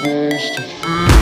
supposed to feel.